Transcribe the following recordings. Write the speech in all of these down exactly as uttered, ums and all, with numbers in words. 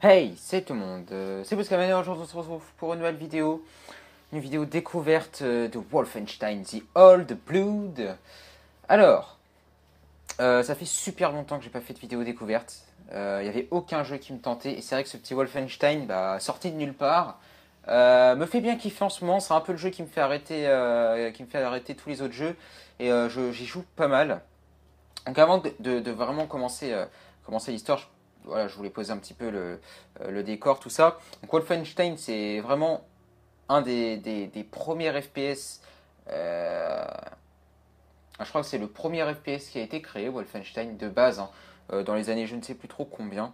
Hey, c'est tout le monde, euh, c'est BludSkyMan, aujourd'hui on se retrouve pour une nouvelle vidéo, une vidéo découverte de Wolfenstein The Old Blood. Alors, euh, ça fait super longtemps que j'ai pas fait de vidéo découverte, il euh, n'y avait aucun jeu qui me tentait, et c'est vrai que ce petit Wolfenstein, bah, sorti de nulle part, euh, me fait bien kiffer en ce moment. C'est un peu le jeu qui me fait arrêter, euh, qui me fait arrêter tous les autres jeux, et euh, j'y joue pas mal. Donc avant de, de, de vraiment commencer, euh, commencer l'histoire, je Voilà, je voulais poser un petit peu le, le décor, tout ça. Donc Wolfenstein, c'est vraiment un des, des, des premiers F P S. Euh, je crois que c'est le premier F P S qui a été créé, Wolfenstein, de base, hein, dans les années je ne sais plus trop combien.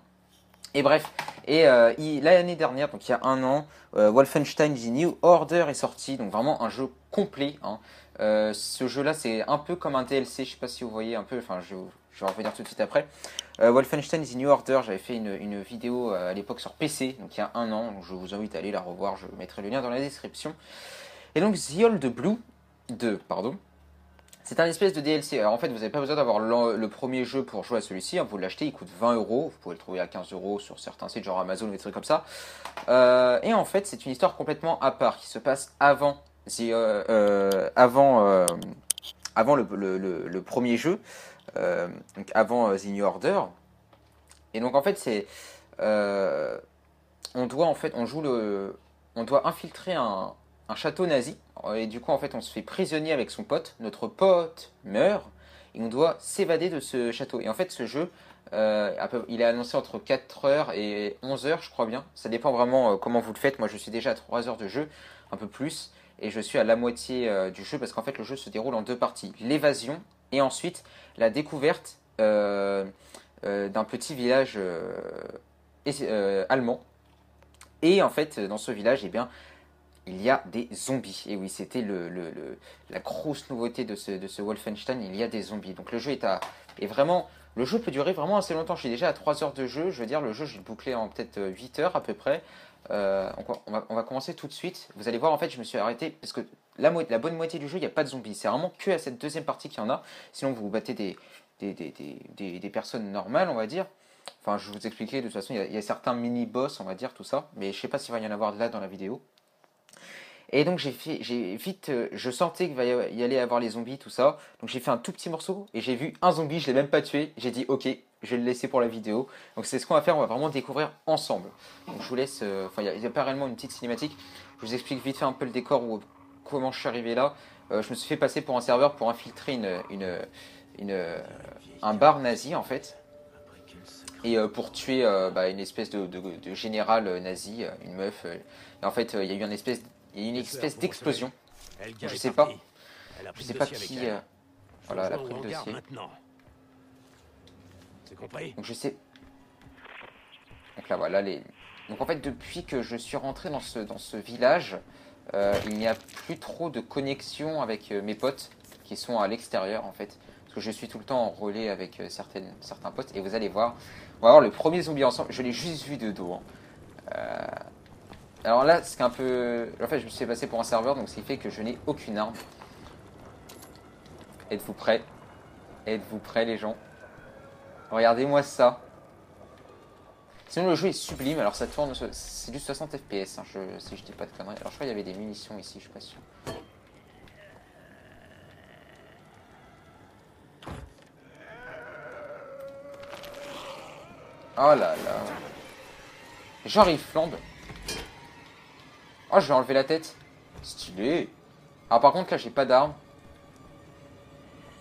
Et bref, et euh, l'année dernière, donc il y a un an, euh, Wolfenstein The New Order est sorti, donc vraiment un jeu complet, hein. Euh, ce jeu-là, c'est un peu comme un D L C, je ne sais pas si vous voyez un peu, enfin je... Je vais revenir tout de suite après. Euh, Wolfenstein The New Order, j'avais fait une, une vidéo euh, à l'époque sur P C, donc il y a un an. Donc je vous invite à aller la revoir, je mettrai le lien dans la description. Et donc The Old Blood deux, pardon, c'est un espèce de D L C. Alors en fait, vous n'avez pas besoin d'avoir le, le premier jeu pour jouer à celui-ci, hein. Vous l'achetez, il coûte vingt euros. Vous pouvez le trouver à quinze euros sur certains sites, genre Amazon ou des trucs comme ça. Euh, et en fait, c'est une histoire complètement à part qui se passe avant, the, euh, euh, avant, euh, avant le, le, le, le premier jeu. Euh, donc avant euh, The New Order. Et donc en fait c'est euh, on doit en fait on joue le on doit infiltrer un, un château nazi, et du coup en fait on se fait prisonnier avec son pote, notre pote meurt et on doit s'évader de ce château. Et en fait ce jeu euh, il est annoncé entre quatre heures et onze heures, je crois bien, ça dépend vraiment euh, comment vous le faites. Moi je suis déjà à trois heures de jeu, un peu plus, et je suis à la moitié euh, du jeu, parce qu'en fait le jeu se déroule en deux parties, l'évasion et ensuite la découverte euh, euh, d'un petit village euh, euh, allemand. Et en fait, dans ce village, eh bien, il y a des zombies. Et oui, c'était le, le, le, la grosse nouveauté de ce, de ce Wolfenstein, il y a des zombies. Donc le jeu est, à, est vraiment... Le jeu peut durer vraiment assez longtemps. Je suis déjà à trois heures de jeu. Je veux dire, le jeu, je l'ai bouclé en peut-être huit heures à peu près. Euh, on, va, on va commencer tout de suite. Vous allez voir, en fait, je me suis arrêté parce que la, la bonne moitié du jeu, il n'y a pas de zombies. C'est vraiment que à cette deuxième partie qu'il y en a. Sinon, vous vous battez des, des, des, des, des, des personnes normales, on va dire. Enfin, je vais vous expliquer. De toute façon, il y a, il y a certains mini-boss, on va dire, tout ça. Mais je ne sais pas s'il va y en avoir de là dans la vidéo. Et donc, j'ai fait, j'ai vite, euh, je sentais qu'il va y aller avoir les zombies, tout ça. Donc, j'ai fait un tout petit morceau et j'ai vu un zombie. Je ne l'ai même pas tué. J'ai dit, ok, je vais le laisser pour la vidéo. Donc, c'est ce qu'on va faire. On va vraiment découvrir ensemble. Donc, je vous laisse... Enfin, euh, il y a pas réellement une petite cinématique. Je vous explique vite fait un peu le décor, où, comment je suis arrivé là. Euh, je me suis fait passer pour un serveur pour infiltrer une, une, une, euh, un bar nazi, en fait. Et pour tuer euh, bah, une espèce de, de, de général nazi, une meuf. Et en fait, il y a eu une espèce... Il y a une espèce d'explosion. Je sais pas. Je sais pas qui. Euh... Voilà, elle a pris le dossier. Donc je sais. Donc là voilà les. Donc en fait depuis que je suis rentré dans ce dans ce village, euh, il n'y a plus trop de connexion avec euh, mes potes qui sont à l'extérieur en fait. Parce que je suis tout le temps en relais avec euh, certaines certains potes, et vous allez voir. On va voir le premier zombie ensemble. Je l'ai juste vu de dos. Hein. Euh... Alors là, c'est un peu... En fait, je me suis passé pour un serveur, donc ce qui fait que je n'ai aucune arme. Êtes-vous prêts? Êtes-vous prêts, les gens? Regardez-moi ça. Sinon, le jeu est sublime. Alors, ça tourne... C'est du soixante F P S, hein, je... si je dis pas de conneries. Alors, je crois qu'il y avait des munitions ici, je suis pas sûr. Oh là là. Genre, il flambe. Oh, je vais enlever la tête. Stylé. Alors par contre là j'ai pas d'armes.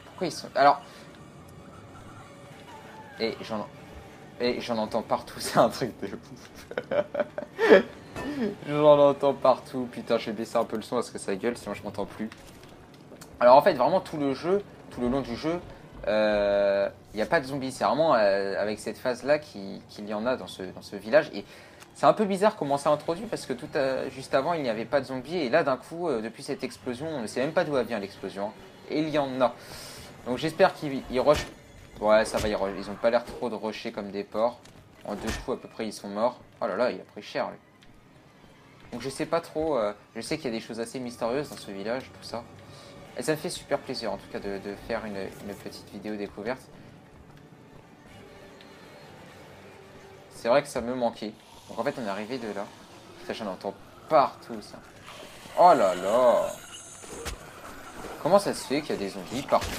Pourquoi ils sont... Alors... Et j'en... Et j'en entends partout, c'est un truc de ouf. J'en entends partout. Putain, je vais baisser un peu le son parce que ça gueule, sinon je m'entends plus. Alors en fait vraiment tout le jeu, tout le long du jeu, il euh, n'y a pas de zombies. C'est vraiment euh, avec cette phase là qu'il qu'il y en a dans ce, dans ce village. Et... C'est un peu bizarre comment ça introduit, parce que tout à, juste avant, il n'y avait pas de zombies. Et là, d'un coup, euh, depuis cette explosion, on ne sait même pas d'où vient l'explosion. Hein, et il y en a. Donc j'espère qu'ils rushent. Ouais, ça va, ils rushent. Ils n'ont pas l'air trop de rusher comme des porcs. En deux coups, à peu près, ils sont morts. Oh là là, il a pris cher, lui. Donc je sais pas trop. Euh, je sais qu'il y a des choses assez mystérieuses dans ce village, tout ça. Et ça me fait super plaisir, en tout cas, de, de faire une, une petite vidéo découverte. C'est vrai que ça me manquait. Donc en fait on est arrivé de là. Ça, j'en entends partout ça. Oh là là. Comment ça se fait qu'il y a des zombies partout?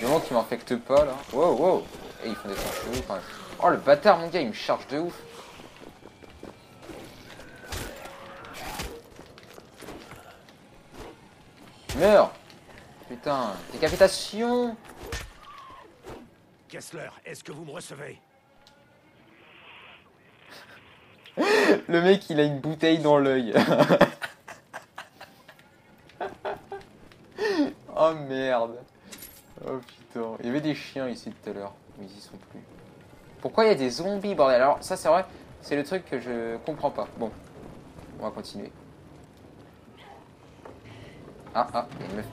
Le moment qui m'infecte pas là. Wow wow. Et ils font des trucs chelous quand même. Oh le bâtard mon gars, il me charge de ouf. Meurs. Putain, décapitation. Kessler, est-ce que vous me recevez? Le mec, il a une bouteille dans l'œil. Oh merde. Oh putain. Il y avait des chiens ici tout à l'heure. Mais ils y sont plus. Pourquoi il y a des zombies, bordel? Alors ça, c'est vrai. C'est le truc que je comprends pas. Bon. On va continuer. Ah, ah, il y a une meuf.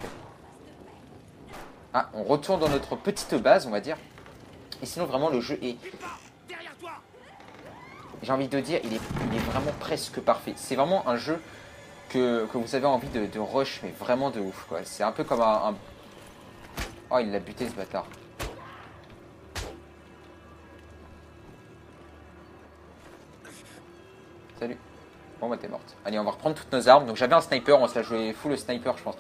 Ah, on retourne dans notre petite base, on va dire. Et sinon, vraiment, le jeu est... J'ai envie de dire, il est, il est vraiment presque parfait. C'est vraiment un jeu que, que vous avez envie de, de rush, mais vraiment de ouf, quoi. C'est un peu comme un... un... Oh, il l'a buté, ce bâtard. Salut. Bon, bah, t'es morte. Allez, on va reprendre toutes nos armes. Donc, j'avais un sniper. On se l'a joué full le sniper, je pense.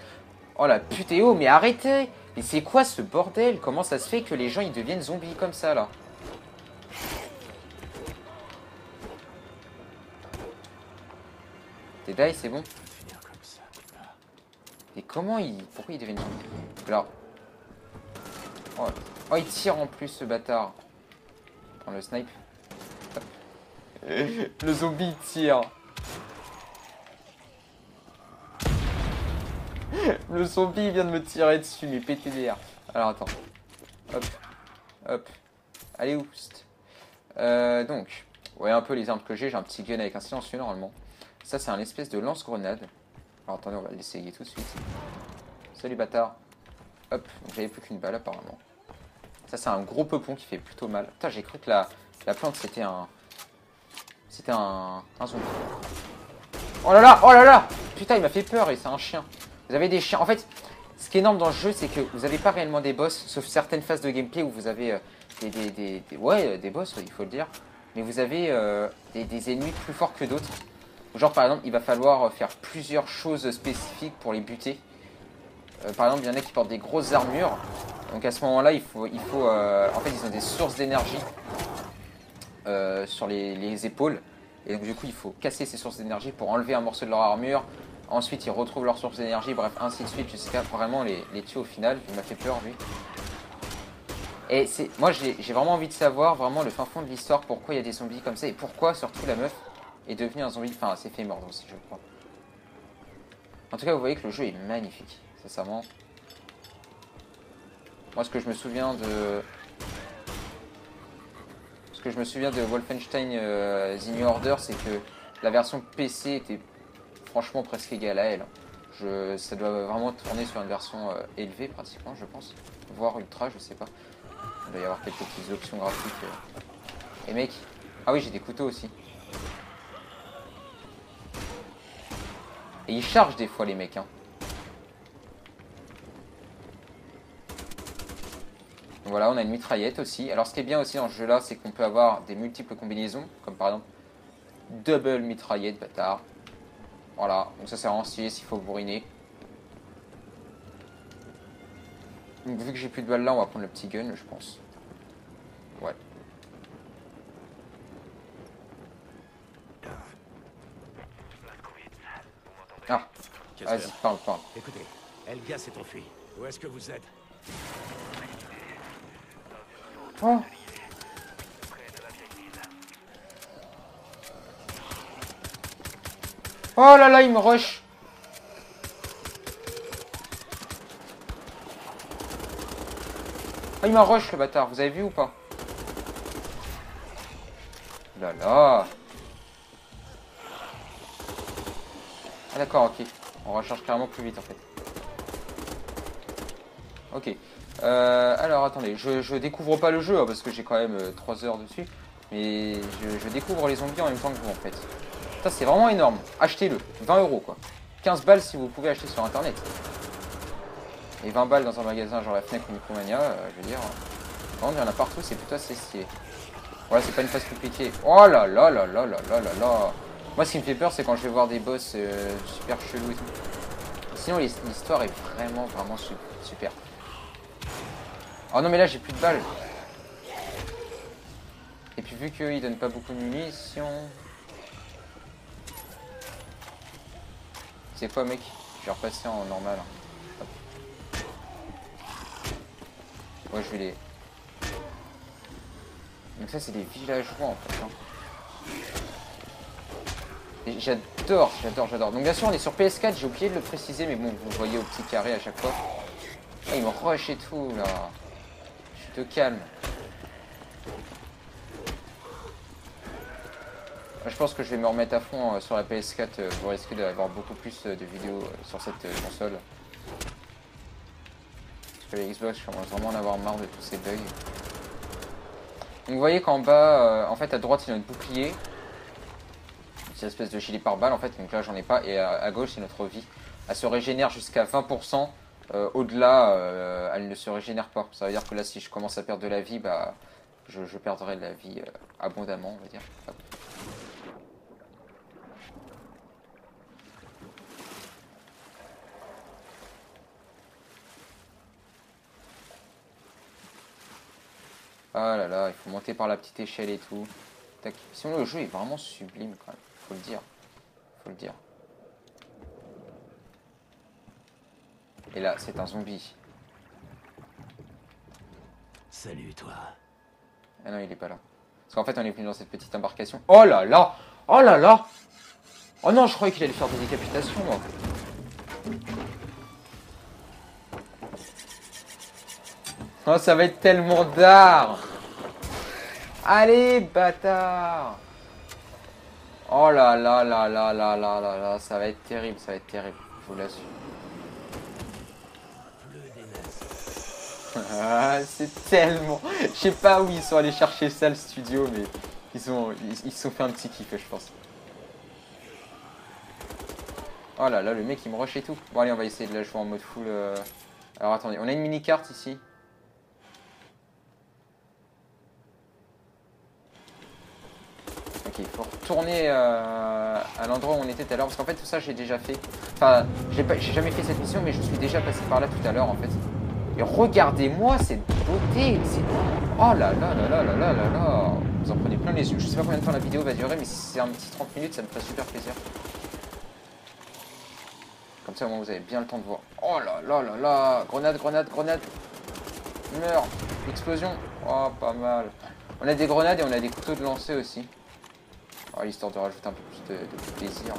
Oh, la putain, oh, mais arrêtez! Mais c'est quoi ce bordel? Comment ça se fait que les gens, ils deviennent zombies comme ça, là? T'es die, c'est bon. Et comment il... Pourquoi il devient zombies? Là. Oh. Oh, il tire en plus, ce bâtard. Prends le snipe. Le zombie, il tire. Le zombie, il vient de me tirer dessus, mais pété derrière. Alors, attends. Hop. Hop. Allez, oust. Euh, donc, vous voyez un peu les armes que j'ai. J'ai un petit gun avec un silencieux, normalement. Ça, c'est un espèce de lance-grenade. Alors, attendez, on va l'essayer tout de suite. Salut, bâtard. Hop. J'avais plus qu'une balle, apparemment. Ça, c'est un gros peupon qui fait plutôt mal. Putain, j'ai cru que la, la plante, c'était un... C'était un... un zombie. Oh là là. Oh là là. Putain, il m'a fait peur et c'est un chien. Vous avez des chiens. En fait, ce qui est énorme dans le jeu, c'est que vous n'avez pas réellement des boss, sauf certaines phases de gameplay où vous avez euh, des, des, des, des... Ouais, des boss, il faut le dire. Mais vous avez euh, des, des ennemis plus forts que d'autres. Genre, par exemple, il va falloir faire plusieurs choses spécifiques pour les buter. Euh, par exemple, il y en a qui portent des grosses armures. Donc, à ce moment-là, il faut... Il faut euh... En fait, ils ont des sources d'énergie euh, sur les, les épaules. Et donc, du coup, il faut casser ces sources d'énergie pour enlever un morceau de leur armure. Ensuite, ils retrouvent leur source d'énergie, bref, ainsi de suite, jusqu'à vraiment les, les tuer au final. Il m'a fait peur, lui. Et c'est, moi, j'ai vraiment envie de savoir, vraiment, le fin fond de l'histoire, pourquoi il y a des zombies comme ça, et pourquoi, surtout, la meuf est devenue un zombie. Enfin, elle s'est fait mordre aussi, je crois. En tout cas, vous voyez que le jeu est magnifique, sincèrement. Moi, ce que je me souviens de... Ce que je me souviens de Wolfenstein euh, The New Order, c'est que la version P C était... franchement presque égal à elle. Je, ça doit vraiment tourner sur une version euh, élevée pratiquement, je pense, voire ultra, je sais pas. Il doit y avoir quelques petites options graphiques. Euh. Et mec, ah oui, j'ai des couteaux aussi. Et ils chargent des fois les mecs. Hein. Donc, voilà, on a une mitraillette aussi. Alors ce qui est bien aussi dans ce jeu-là, c'est qu'on peut avoir des multiples combinaisons, comme par exemple double mitraillette, bâtard. Voilà, donc ça c'est vraiment stylé s'il faut bourriner. Donc, vu que j'ai plus de balles là, on va prendre le petit gun, je pense. Ouais. Ah, vas-y, parle, parle. Écoutez, Helga s'est enfuie. Où est-ce que vous êtes? Oh. Oh là là, il me rush. Ah, il m'a rush le bâtard, vous avez vu ou pas? Là là. Ah d'accord, ok. On recharge carrément plus vite en fait. Ok. Euh, alors attendez, je, je découvre pas le jeu hein, parce que j'ai quand même euh, trois heures dessus. Mais je, je découvre les zombies en même temps que vous en fait. Ça c'est vraiment énorme, achetez-le, vingt euros quoi, quinze balles si vous pouvez acheter sur internet, et vingt balles dans un magasin genre la F N E C ou Micromania, euh, je veux dire, quand il y en a partout, c'est plutôt assez stylé. Ouais, c'est pas une phase compliquée. Oh là là là là là là là là. Moi, ce qui me fait peur, c'est quand je vais voir des boss euh, super chelous et tout. Sinon, l'histoire est vraiment, vraiment super. Oh non, mais là, j'ai plus de balles. Et puis, vu qu'ils donnent pas beaucoup de munitions... C'est quoi, mec? Je vais repasser en normal. Hop. Ouais, je vais les... Donc ça, c'est des villageois, en fait. Hein. J'adore, j'adore, j'adore. Donc, bien sûr, on est sur P S quatre. J'ai oublié de le préciser, mais bon, vous voyez au petit carré à chaque fois. Ah, ils me rush et tout, là. Je suis de calme. Je pense que je vais me remettre à fond sur la P S quatre. Vous risquez d'avoir beaucoup plus de vidéos sur cette console. Parce que la Xbox, je commence vraiment à en avoir marre de tous ces bugs. Donc vous voyez qu'en bas, en fait à droite c'est notre bouclier. C'est une espèce de gilet pare-balles en fait, donc là j'en ai pas. Et à gauche c'est notre vie. Elle se régénère jusqu'à vingt pour cent. Euh, Au-delà, euh, elle ne se régénère pas. Ça veut dire que là si je commence à perdre de la vie, bah je, je perdrai de la vie euh, abondamment, on va dire. Hop. Ah là là, il faut monter par la petite échelle et tout. Tac. Sinon, le jeu est vraiment sublime quand même. Faut le dire. Faut le dire. Et là, c'est un zombie. Salut, toi. Ah non, il est pas là. Parce qu'en fait, on est venu dans cette petite embarcation. Oh là là! Oh là là! Oh non, je croyais qu'il allait faire des décapitations, moi. Oh, ça va être tellement d'art. Allez, bâtard. Oh là là là là là là là là. Ça va être terrible, ça va être terrible. Je vous l'assure. Ah, c'est tellement... Je sais pas où ils sont allés chercher ça, le studio, mais... Ils ont... Ils se sont fait un petit kiff, je pense. Oh là là, le mec, il me rush et tout. Bon, allez, on va essayer de la jouer en mode full... Euh... Alors, attendez. On a une mini-carte, ici. Il faut retourner euh, à l'endroit où on était tout à l'heure. Parce qu'en fait, tout ça, j'ai déjà fait. Enfin, j'ai jamais fait cette mission, mais je suis déjà passé par là tout à l'heure, en fait. Et regardez-moi cette beauté. Oh là là là là là là là là. Vous en prenez plein les yeux. Je sais pas combien de temps la vidéo va durer, mais si c'est un petit trente minutes, ça me ferait super plaisir. Comme ça, au moins, vous avez bien le temps de voir. Oh là là là là. Grenade, grenade, grenade. Meurs. Explosion. Oh, pas mal. On a des grenades et on a des couteaux de lancer aussi. Oh, l'histoire de rajouter un peu plus de, de plaisir.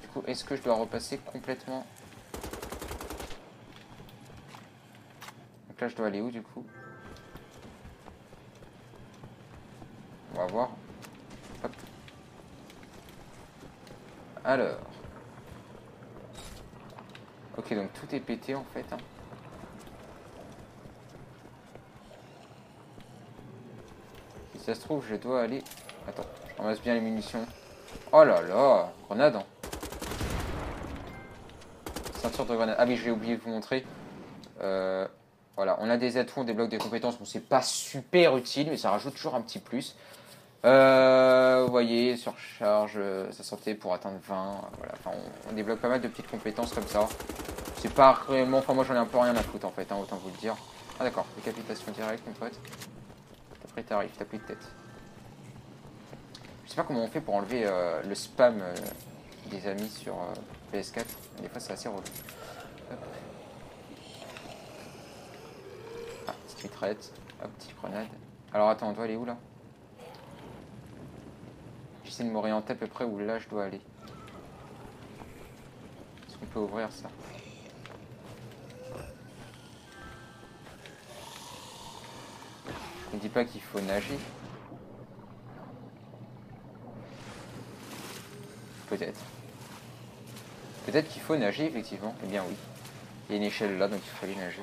Du coup, est-ce que je dois repasser complètement? Donc là, je dois aller où, du coup? On va voir. Hop. Alors. Ok, donc tout est pété, en fait, hein. Ça se trouve, je dois aller... Attends, je ramasse bien les munitions. Oh là là, grenade. Ceinture de grenade. Ah oui, j'ai oublié de vous montrer. Euh, voilà, on a des atouts, on débloque des compétences. Bon, c'est pas super utile, mais ça rajoute toujours un petit plus. Euh, vous voyez, surcharge, ça sortait pour atteindre vingt. Voilà, enfin, on, on débloque pas mal de petites compétences comme ça. C'est pas réellement... Enfin, moi, j'en ai un peu rien à foutre, en fait, hein, autant vous le dire. Ah d'accord, décapitation directe, mon pote. T'arrives, t'as plus de tête. Je sais pas comment on fait pour enlever euh, le spam euh, des amis sur euh, P S quatre. Des fois c'est assez relou. Ah, street red. Hop, petite grenade. Alors attends, on doit aller où là? J'essaie de m'orienter à peu près où là je dois aller. Est-ce qu'on peut ouvrir ça? Ne dis pas qu'il faut nager. Peut-être. Peut-être qu'il faut nager, effectivement. Eh bien, oui. Il y a une échelle là, donc il fallait nager.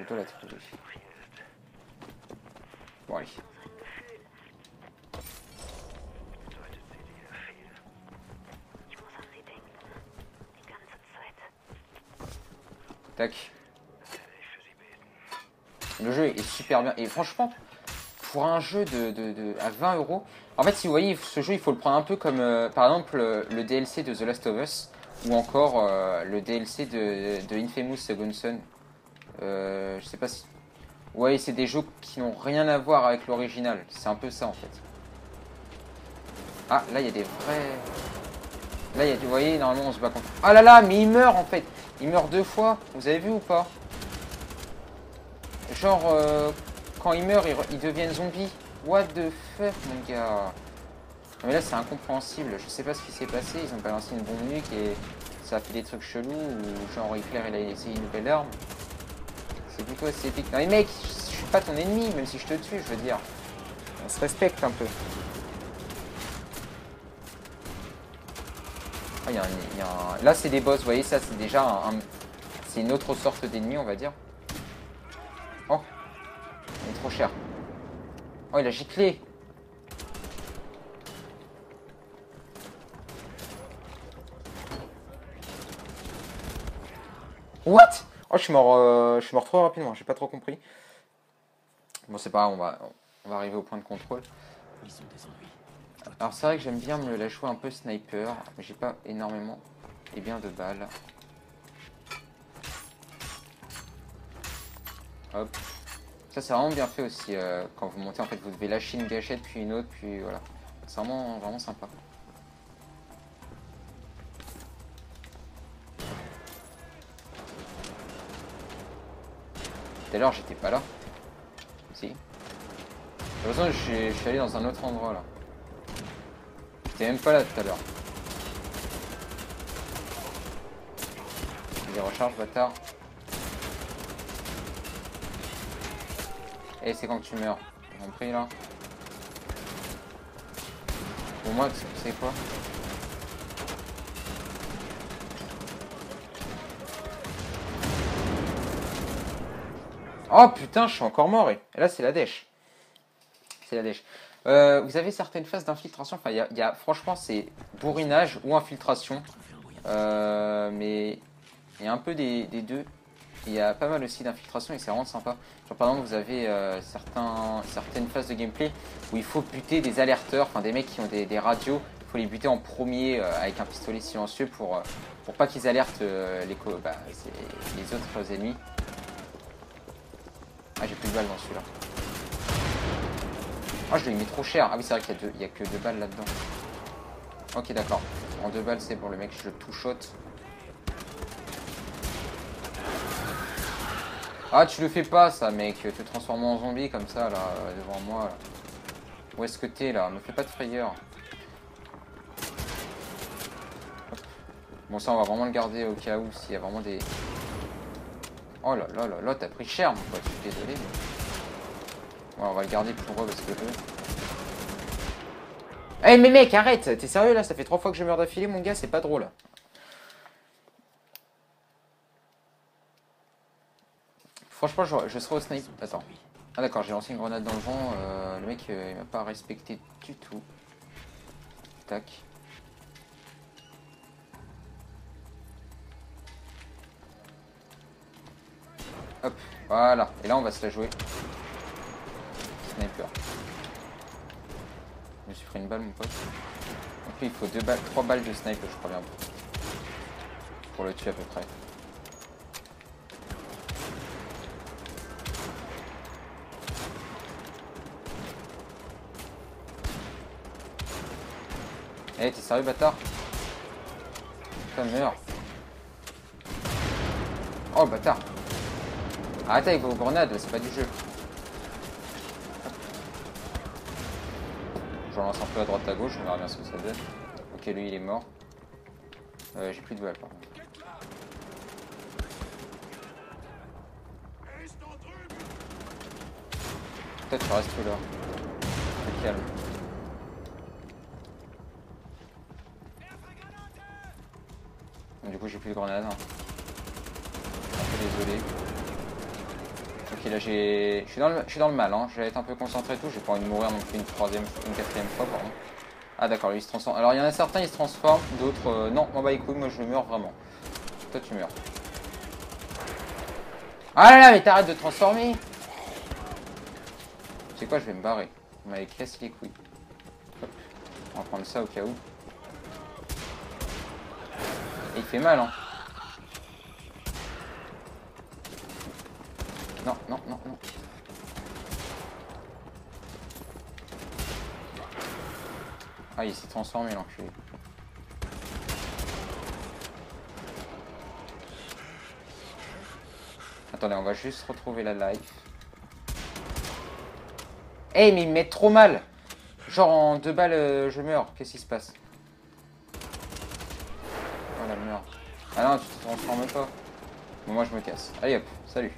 Je dois la trouver. Bon, allez. Tac. Le jeu est super bien. Et franchement, pour un jeu de, de, de à vingt euros, en fait, si vous voyez ce jeu, il faut le prendre un peu comme, euh, par exemple, le, le D L C de The Last of Us ou encore euh, le D L C de, de Infamous Second Son. Euh, je sais pas si. Ouais, c'est des jeux qui n'ont rien à voir avec l'original. C'est un peu ça en fait. Ah, là il y a des vrais. Là, il y a, vous voyez, normalement on se bat contre. Ah là là, mais il meurt en fait. Il meurt deux fois. Vous avez vu ou pas? Genre, euh, quand il meurt, ils il deviennent zombies. What the fuck, mon gars? Non, mais là, c'est incompréhensible. Je sais pas ce qui s'est passé. Ils ont balancé une bombe nuque et ça a fait des trucs chelous. Ou genre, Hitler, il a essayé une nouvelle arme. C'est plutôt assez épique. Non, mais mec, je suis pas ton ennemi, même si je te tue, je veux dire. On se respecte un peu. Ah, y a un, y a un... Là, c'est des boss, vous voyez, ça, c'est déjà un... C'est une autre sorte d'ennemi, on va dire. Oh, il est trop cher. Oh, il a giclé. What? Oh, je suis mort, euh... je suis mort trop rapidement, j'ai pas trop compris. Bon, c'est pas grave, on va... on va arriver au point de contrôle. Ils sont des ennuis. Alors c'est vrai que j'aime bien me la jouer un peu sniper, mais j'ai pas énormément et bien de balles. Hop. Ça c'est vraiment bien fait aussi, euh, quand vous montez en fait vous devez lâcher une gâchette puis une autre puis voilà. C'est vraiment, vraiment sympa. Tout à l'heure j'étais pas là. Si. De toute façon je suis allé dans un autre endroit là. J'étais même pas là tout à l'heure. Vas-y, recharge, bâtard. Et c'est quand tu meurs. T'as compris là? Pour moi, c'est quoi? Oh putain, je suis encore mort. Et là, c'est la dèche. C'est la dèche. Euh, vous avez certaines phases d'infiltration. Enfin, il y a, y a, franchement, c'est bourrinage ou infiltration. Euh, mais il y a un peu des, des deux. Il y a pas mal aussi d'infiltration et c'est vraiment sympa. Genre, par exemple, vous avez euh, certains, certaines phases de gameplay où il faut buter des alerteurs, enfin des mecs qui ont des, des radios. Il faut les buter en premier euh, avec un pistolet silencieux pour, euh, pour pas qu'ils alertent euh, les, bah, les autres ennemis. Ah, j'ai plus de balles dans celui-là. Ah, je l'ai mis trop cher. Ah oui, c'est vrai qu'il n'y a, a que deux balles là-dedans. Ok, d'accord. En deux balles, c'est pour le mec. Je le two-shot. Ah, tu le fais pas, ça, mec. Te transformer en zombie comme ça, là, devant moi. Là. Où est-ce que t'es, là? Me fais pas de frayeur. Bon, ça, on va vraiment le garder au cas où, s'il y a vraiment des... Oh là là là là, t'as pris cher, mon pote. Je suis désolé, mais... Bon, on va le garder pour eux parce que... Eh hey, mais mec, arrête! T'es sérieux là? Ça fait trois fois que je meurs d'affilée, mon gars, c'est pas drôle. Franchement, je, je serais au snipe. Attends. Ah d'accord, j'ai lancé une grenade dans le vent. Euh, le mec, euh, il m'a pas respecté du tout. Tac. Hop, voilà. Et là, on va se la jouer. Sniper. Je me suis pris une balle, mon pote. En plus, il faut deux balles, trois balles de sniper, je crois bien. Pour le tuer à peu près. Eh, hey, t'es sérieux, bâtard? Putain, meurs. Oh, bâtard. Arrêtez avec vos grenades, c'est pas du jeu. Je lance un peu à droite à gauche, on verra bien ce que ça donne. Ok, lui il est mort. Euh, j'ai plus de balles par contre. Peut-être je reste tout là. Très calme. Du coup j'ai plus de grenades. Hein. Un peu désolé. Ok, là j'ai... Je suis dans le, je suis dans le mal, hein. Je vais être un peu concentré et tout, j'ai pas envie de mourir non plus une troisième, une quatrième fois, pardon. Ah d'accord, lui il se transforme. Alors il y en a certains, ils se transforment, d'autres... Euh, non, moi bah écoute, moi je meurs vraiment. Toi tu meurs. Ah là là, mais t'arrêtes de transformer. Tu sais quoi, je vais me barrer. On m'avait cassé les couilles. Hop. On va prendre ça au cas où. Et il fait mal, hein. Non, non, non, non. Ah, il s'est transformé, l'enculé. Attendez, on va juste retrouver la life. Eh, hey, mais il me met trop mal. Genre, en deux balles, je meurs. Qu'est-ce qui se passe? Oh, la merde. Ah non, tu te transformes pas. Bon, moi, je me casse. Allez, hop, salut.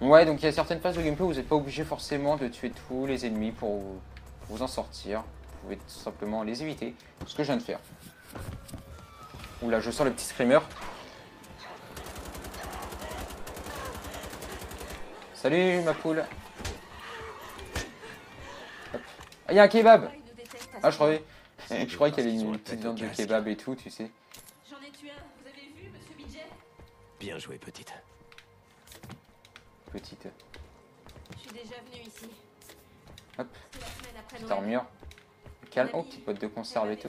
Ouais, donc il y a certaines phases de gameplay où vous n'êtes pas obligé forcément de tuer tous les ennemis pour vous, pour vous en sortir. Vous pouvez tout simplement les éviter. Ce que je viens de faire. Oula, je sens le petit screamer. Salut ma poule. Hop. Ah, il y a un kebab. Ah, je croyais, je croyais qu'il y avait une petite viande de kebab et tout, tu sais. J'en ai tué un. Vous avez vu, monsieur Midget? Bien joué, petite. Petite. Je suis déjà venue ici. Hop. Petite armure. Calme. Oh, petite boîte de conserve et tout.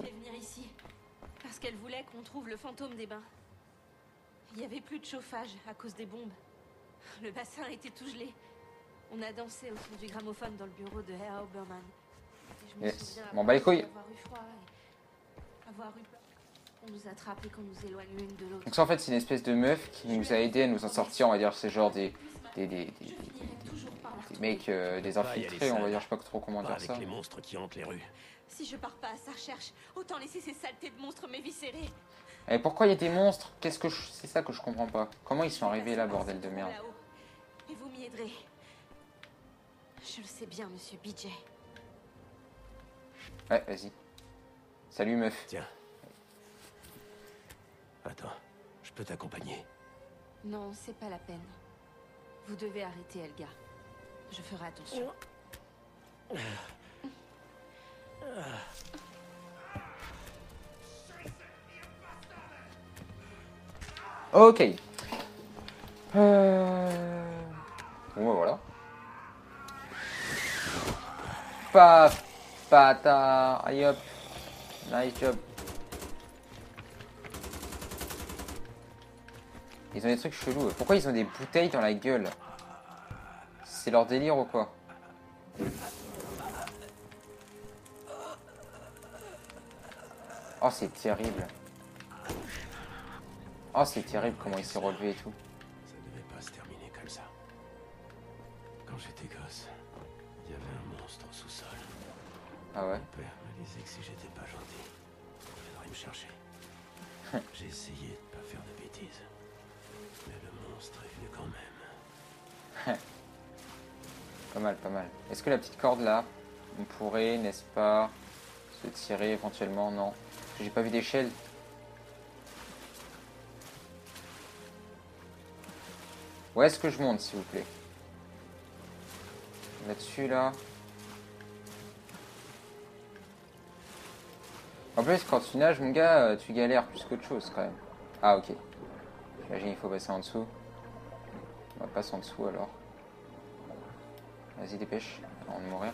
Parce qu'elle voulait qu'on trouve le fantôme des bains. Il n'y avait plus de chauffage à cause des bombes. Le bassin était tout gelé. On a dansé au son du gramophone dans le bureau de Herr Obermann. Et je me yes. souviens bon, bah, les couilles. Avoir eu froid et avoir eu peur. On nous attrape et qu'on nous éloigne l'une de l'autre. Donc ça, en fait, c'est une espèce de meuf qui nous a aidé à nous en sortir. On va dire, c'est genre des des des, des, des mecs, euh, des infiltrés, on va dire, je sais pas trop comment dire ça. Avec les monstres qui hantent les rues. Si je pars pas à sa recherche, autant laisser ces saletés de monstres m'éviscérer. Et pourquoi il y a des monstres? Qu'est-ce que je... c'est ça que je comprends pas. Comment ils sont arrivés là, bordel de merde? Et vous m'y aiderez. Je le sais bien, monsieur B J. Ouais, vas-y. Salut, meuf. Tiens. Attends, je peux t'accompagner? Non, c'est pas la peine. Vous devez arrêter Helga. Je ferai attention. Ok. Euh... Bon, bah voilà. Paf, pata, aïe hop. Nice job. Ils ont des trucs chelous. Pourquoi ils ont des bouteilles dans la gueule? C'est leur délire ou quoi? Oh, c'est terrible. Oh, c'est terrible comment il s'est relevé et tout. Ça devait pas se terminer comme ça. Quand j'étais gosse, il y avait un monstre au sous-sol. Ah ouais? Mon père me disait que si j'étais pas gentil, il viendrait me chercher. J'ai essayé de pas faire de bêtises. Mais le monstre est venu quand même. Pas mal, pas mal. Est-ce que la petite corde là, on pourrait, n'est-ce pas, se tirer éventuellement? Non. J'ai pas vu d'échelle. Où est-ce que je monte, s'il vous plaît? Là-dessus, là. En plus, quand tu nages, mon gars, tu galères plus qu'autre chose, quand même. Ah, ok. J'imagine qu'il faut passer en dessous. On va passer en dessous, alors. Vas-y, dépêche. Avant de mourir.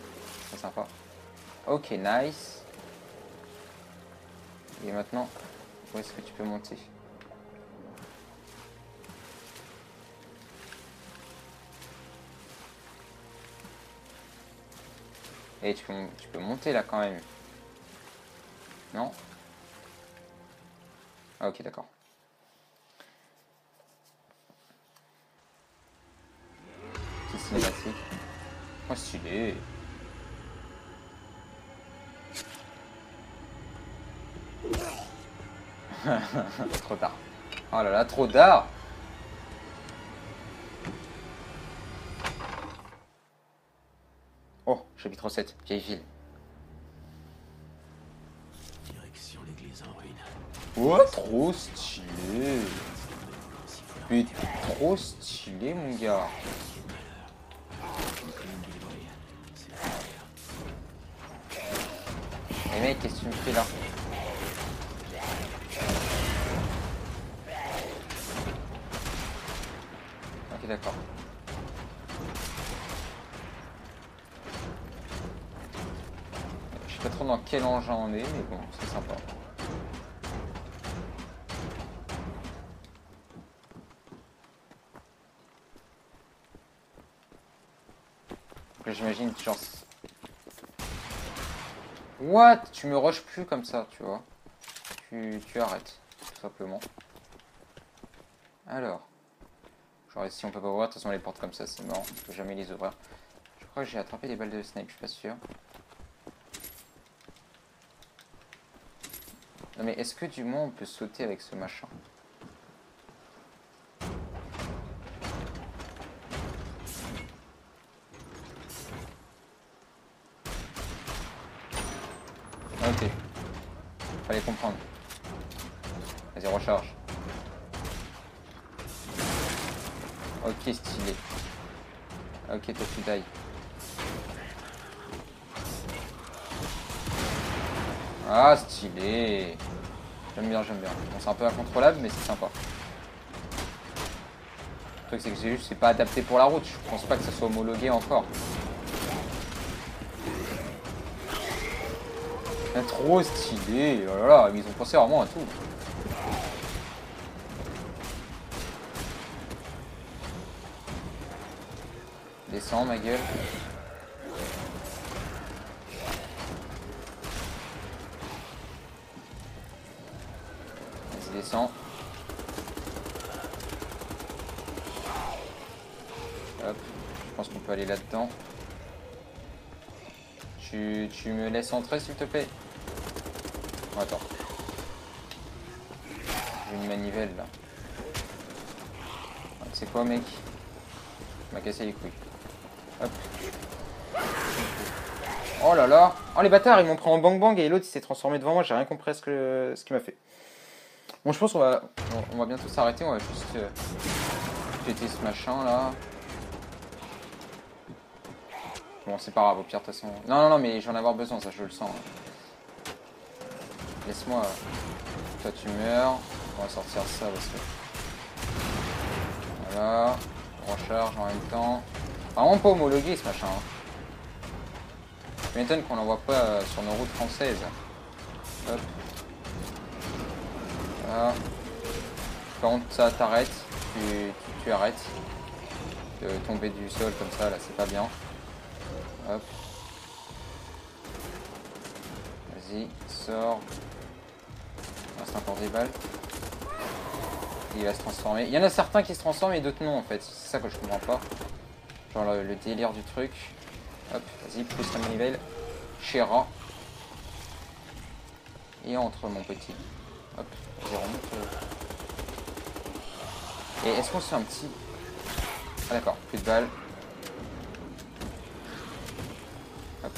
C'est sympa. Ok, nice. Et maintenant, où est-ce que tu peux monter? Et tu peux, tu peux monter là quand même. Non? Ah ok, d'accord. Petite cinématique. Oh stylé. Trop tard. Oh là là, trop tard. Chapitre sept, vieille ville. Direction l'église en ruine. Oh, trop stylé. Mais trop stylé, mon gars. Eh mec, qu'est-ce que tu me fais là? Ok, d'accord. sais pas trop dans quel engin on est, mais bon, c'est sympa. J'imagine genre... What? Tu me rushes plus comme ça, tu vois. Tu, tu arrêtes, tout simplement. Alors... Genre ici on peut pas ouvrir, de toute façon les portes comme ça c'est marrant, je peux jamais les ouvrir. Je crois que j'ai attrapé des balles de snipe, je suis pas sûr. Non mais est-ce que du moins on peut sauter avec ce machin? Ok, fallait comprendre. Vas-y, recharge. Ok, stylé. Ok, toi tu die. Ah, stylé. J'aime bien, j'aime bien. Bon, c'est un peu incontrôlable, mais c'est sympa. Le truc, c'est que j'ai juste, c'est pas adapté pour la route. Je pense pas que ça soit homologué encore. C'est trop stylé. Oh là là, ils ont pensé vraiment à tout. Descends ma gueule. Vas-y, descends. Hop, je pense qu'on peut aller là-dedans. Tu, tu me laisses entrer s'il te plaît. Oh, attends. J'ai une manivelle là. Ah, c'est quoi mec? Tu m'as cassé les couilles. Hop. Oh là là. Oh les bâtards, ils m'ont pris en bang bang et l'autre il s'est transformé devant moi, j'ai rien compris à ce que ce qu'il m'a fait. Bon je pense qu'on va on, on va bientôt s'arrêter, on va juste euh, péter ce machin là. Bon c'est pas grave, au pire de toute façon. Non non non mais j'en ai avoir besoin, ça je le sens. Hein. Laisse-moi. Toi tu meurs. On va sortir ça parce que. Voilà. On recharge en même temps. Vraiment pas homologué ce machin. Je m'étonne qu'on l'en voit pas euh, sur nos routes françaises. Hop. Voilà. Par contre ça t'arrête, tu, tu, tu arrêtes. De tomber du sol comme ça là c'est pas bien. Hop. Vas-y, sors. Il reste encore des balles. Il va se transformer. Il y en a certains qui se transforment et d'autres non en fait. C'est ça que je comprends pas. Genre le, le délire du truc. Hop, vas-y, pousse la manivelle. Chéra. Et entre mon petit. Hop, je remonte. Et est-ce qu'on se fait un petit... Ah d'accord, plus de balles. Hop.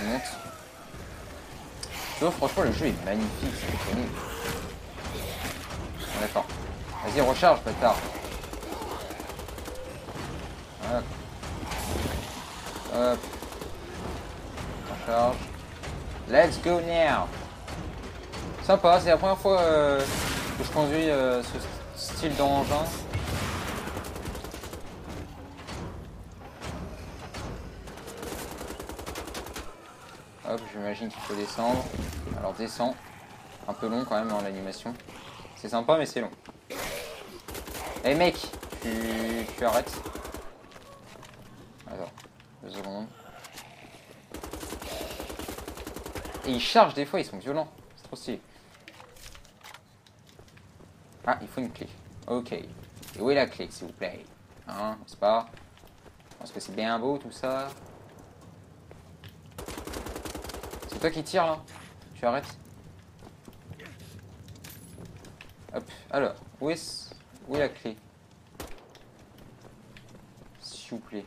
On monte. Donc, franchement le jeu est magnifique, c'est incroyable. Ah, d'accord. Vas-y, recharge, bâtard. Hop. Hop. Recharge. Let's go now. Sympa, c'est la première fois euh, que je conduis euh, ce style d'engin. Hop, j'imagine qu'il faut descendre. Alors, descends. Un peu long quand même en animation. C'est sympa, mais c'est long. Eh hey mec, tu, tu arrêtes. Attends, deux secondes. Et ils chargent des fois, ils sont violents. C'est trop stylé. Ah, il faut une clé. Ok. Et où est la clé, s'il vous plaît? Hein, c'est pas... Je pense que c'est bien beau tout ça. C'est toi qui tire là. Tu arrêtes. Hop, alors, où est-ce... Où est la clé? S'il vous plaît.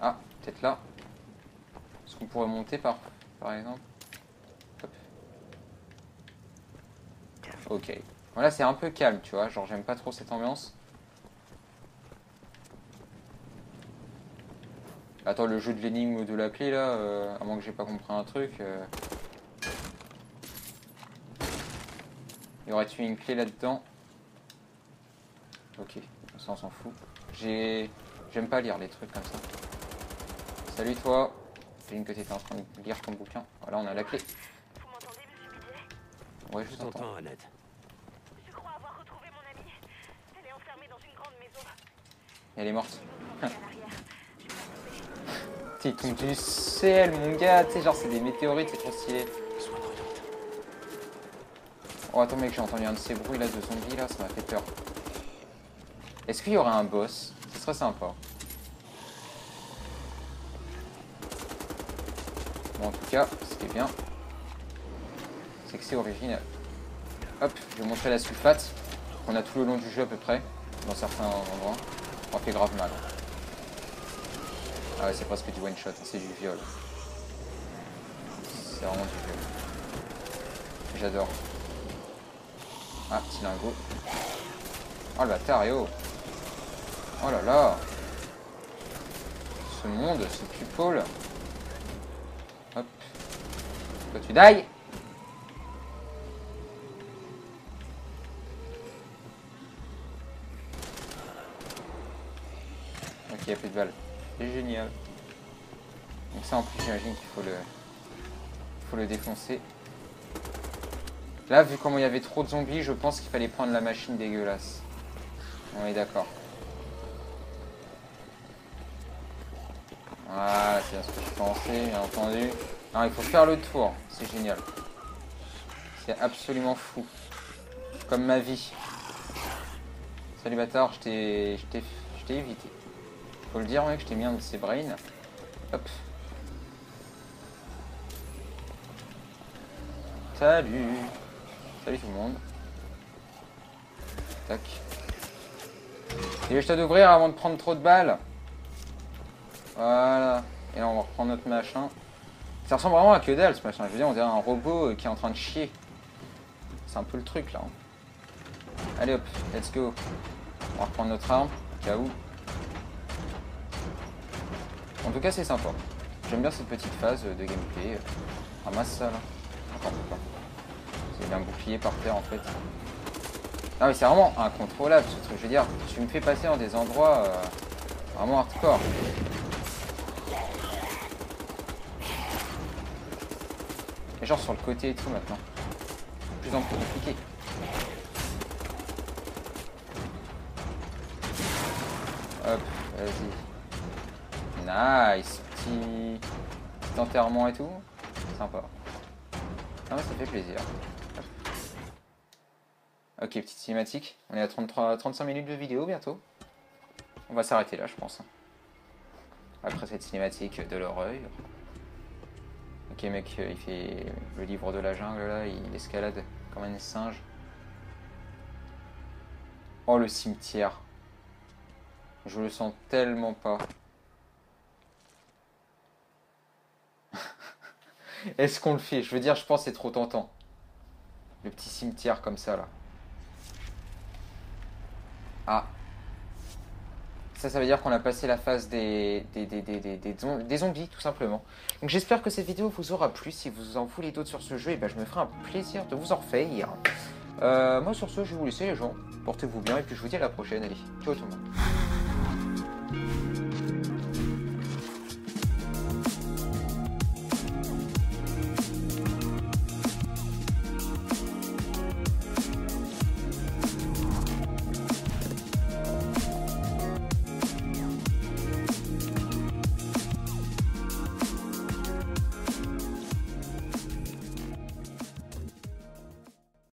Ah, peut-être là. Est-ce qu'on pourrait monter par, par exemple? Hop. Ok. Voilà, c'est un peu calme, tu vois. Genre, j'aime pas trop cette ambiance. Attends, le jeu de l'énigme ou de la clé, là, euh, à moins que j'ai pas compris un truc... Euh... Y aurait-il une clé là-dedans? Ok. ça on s'en fout. J'ai... J'aime pas lire les trucs comme ça. Salut toi. J'ai une que t'étais en train de lire ton bouquin. Voilà, on a la clé. Vous m'entendez, monsieur Billet? Ouais, je t'entends, Annette. Je crois avoir retrouvé mon amie. Elle est enfermée dans une grande maison. Elle est morte. Ils tombent du ciel, mon gars, tu sais, genre c'est des météorites, c'est trop stylé. Oh, attends, mec, j'ai entendu un de ces bruits là de zombies là, ça m'a fait peur. Est-ce qu'il y aurait un boss? Ce serait sympa. Bon, en tout cas, ce qui est bien, c'est que c'est original. Hop, je vais vous montrer la sulfate qu'on a tout le long du jeu à peu près, dans certains endroits. On fait grave mal. Ah ouais, c'est presque du one shot, c'est du viol. C'est vraiment du viol. J'adore. Ah, petit lingot. Oh le bâtard, et oh. Oh là là. Ce monde, ce cupole. Hop. Toi tu die. Ok, il n'y a plus de balles. C'est génial. Donc ça en plus j'imagine qu'il faut le faut le défoncer. Là vu comment il y avait trop de zombies, je pense qu'il fallait prendre la machine dégueulasse. On est d'accord. Voilà, c'est bien ce que je pensais, bien entendu. Non, il faut faire le tour, c'est génial. C'est absolument fou. Comme ma vie. Salut bâtard, je t'ai je t'ai je t'ai évité. Faut le dire, mec, je t'ai mis un de ces brains. Hop. Salut. Salut tout le monde. Tac. Et je t'ai d'ouvrir avant de prendre trop de balles. Voilà. Et là, on va reprendre notre machin. Ça ressemble vraiment à que dalle, ce machin. Je veux dire, on dirait un robot qui est en train de chier. C'est un peu le truc, là. Allez, hop. Let's go. On va reprendre notre arme. Au cas où. En tout cas, c'est sympa. J'aime bien cette petite phase de gameplay. Ramasse ça, là. Attends, pas. C'est un bouclier par terre, en fait. Non, mais c'est vraiment incontrôlable, ce truc. Je veux dire, tu me fais passer dans des endroits euh, vraiment hardcore. Et genre sur le côté et tout, maintenant. De plus en plus compliqué. Hop, vas-y. Nice, petit... petit enterrement et tout, sympa. Ah ouais, ça fait plaisir. Ok, petite cinématique, on est à trente-trois, trente-cinq minutes de vidéo bientôt. On va s'arrêter là je pense. Après cette cinématique de l'horreur. Ok mec, il fait le livre de la jungle là, il escalade comme un singe. Oh le cimetière. Je le sens tellement pas. Est-ce qu'on le fait? Je veux dire, je pense que c'est trop tentant. Le petit cimetière comme ça, là. Ah. Ça, ça veut dire qu'on a passé la phase des, des, des, des, des, des, zomb des zombies, tout simplement. Donc, j'espère que cette vidéo vous aura plu. Si vous en voulez d'autres sur ce jeu, eh ben, je me ferai un plaisir de vous en refaire. Euh, moi, sur ce, je vais vous laisser, les gens. Portez-vous bien et puis je vous dis à la prochaine. Allez, ciao tout le monde.